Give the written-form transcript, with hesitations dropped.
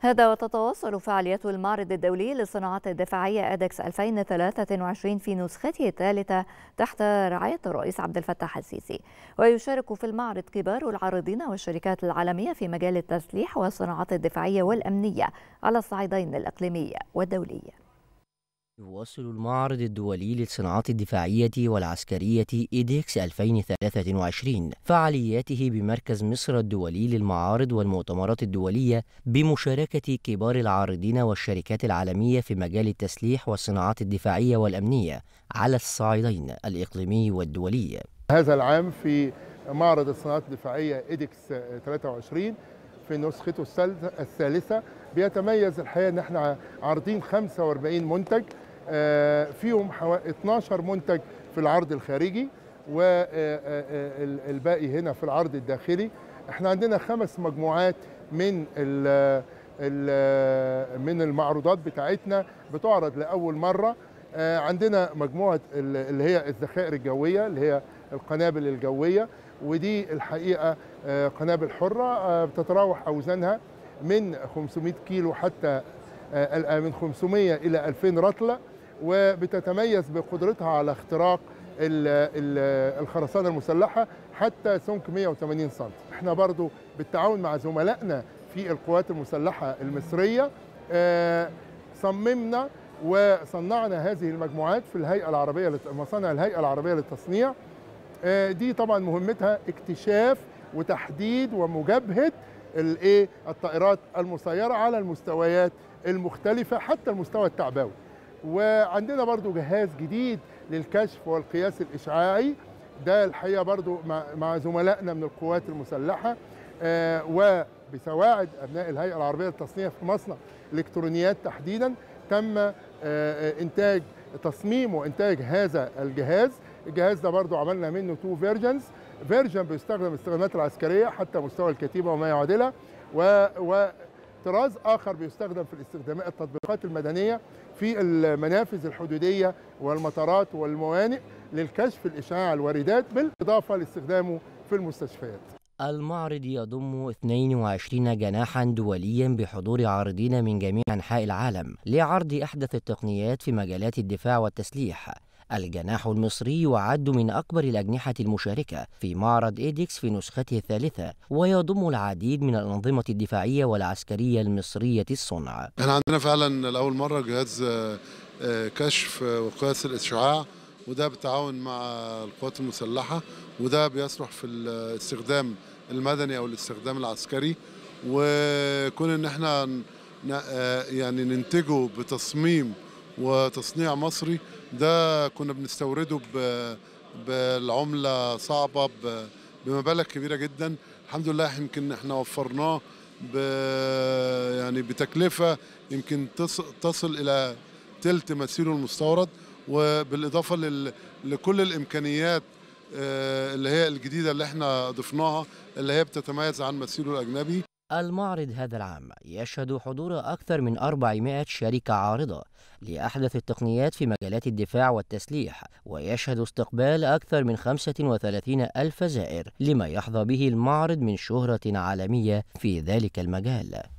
هذا وتتواصل فعاليات المعرض الدولي للصناعات الدفاعية إيديكس 2023 في نسخته الثالثة تحت رعاية الرئيس عبد الفتاح السيسي. ويشارك في المعرض كبار العارضين والشركات العالمية في مجال التسليح والصناعات الدفاعية والأمنية على الصعيدين الإقليمي والدولي. يواصل المعرض الدولي للصناعات الدفاعية والعسكرية إيديكس 2023 فعالياته بمركز مصر الدولي للمعارض والمؤتمرات الدولية بمشاركة كبار العارضين والشركات العالمية في مجال التسليح والصناعات الدفاعية والأمنية على الصعيدين الإقليمي والدولي. هذا العام في معرض الصناعات الدفاعية إيديكس 23 في نسخته الثالثة بيتميز الحقيقة أن احنا عارضين 45 منتج، فيهم حوالي 12 منتج في العرض الخارجي والباقي هنا في العرض الداخلي. احنا عندنا 5 مجموعات من المعروضات بتاعتنا بتعرض لأول مرة. عندنا مجموعة اللي هي الذخائر الجوية اللي هي القنابل الجوية، ودي الحقيقة قنابل حرة بتتراوح أوزانها من 500 كيلو حتى من 500 إلى 2000 رطلة، وبتتميز بقدرتها على اختراق الخرسانة المسلحة حتى سمك 180 سم. احنا برضو بالتعاون مع زملائنا في القوات المسلحة المصرية صممنا وصنعنا هذه المجموعات في الهيئة العربية لمصانع الهيئة العربية للتصنيع. دي طبعا مهمتها اكتشاف وتحديد ومجابهة الطائرات المسيرة على المستويات المختلفة حتى المستوى التعبوي. وعندنا برضو جهاز جديد للكشف والقياس الإشعاعي، ده الحقيقة برضو مع زملائنا من القوات المسلحة وبسواعد أبناء الهيئة العربية للتصنيع في مصنع الإلكترونيات تحديدا تم إنتاج تصميم وإنتاج هذا الجهاز. الجهاز ده برضو عملنا منه 2 فيرجنز، فيرجن بيستخدم استخدامات العسكرية حتى مستوى الكتيبة وما يعادلها، وطراز آخر بيستخدم في الاستخدامات التطبيقات المدنية في المنافذ الحدودية والمطارات والموانئ للكشف الإشعاع الواردات، بالإضافة لاستخدامه في المستشفيات. المعرض يضم 22 جناحا دوليا بحضور عارضين من جميع أنحاء العالم لعرض أحدث التقنيات في مجالات الدفاع والتسليح. الجناح المصري يعد من أكبر الأجنحة المشاركة في معرض إيديكس في نسخته الثالثة، ويضم العديد من الأنظمة الدفاعية والعسكرية المصرية الصنع. احنا عندنا فعلا لأول مرة جهاز كشف وقياس الإشعاع، وده بالتعاون مع القوات المسلحة، وده بيصلح في الاستخدام المدني أو الاستخدام العسكري، وكون إن احنا يعني ننتجه بتصميم وتصنيع مصري. ده كنا بنستورده بالعملة صعبة بمبالغ كبيرة جدا، الحمد لله يمكن احنا وفرناه يعني بتكلفة يمكن تصل إلى تلت مثيله المستورد، وبالإضافة لكل الإمكانيات اللي هي الجديدة اللي احنا ضفناها اللي هي بتتميز عن مثيله الأجنبي. المعرض هذا العام يشهد حضور أكثر من 400 شركة عارضة لأحدث التقنيات في مجالات الدفاع والتسليح، ويشهد استقبال أكثر من 35,000 زائر لما يحظى به المعرض من شهرة عالمية في ذلك المجال.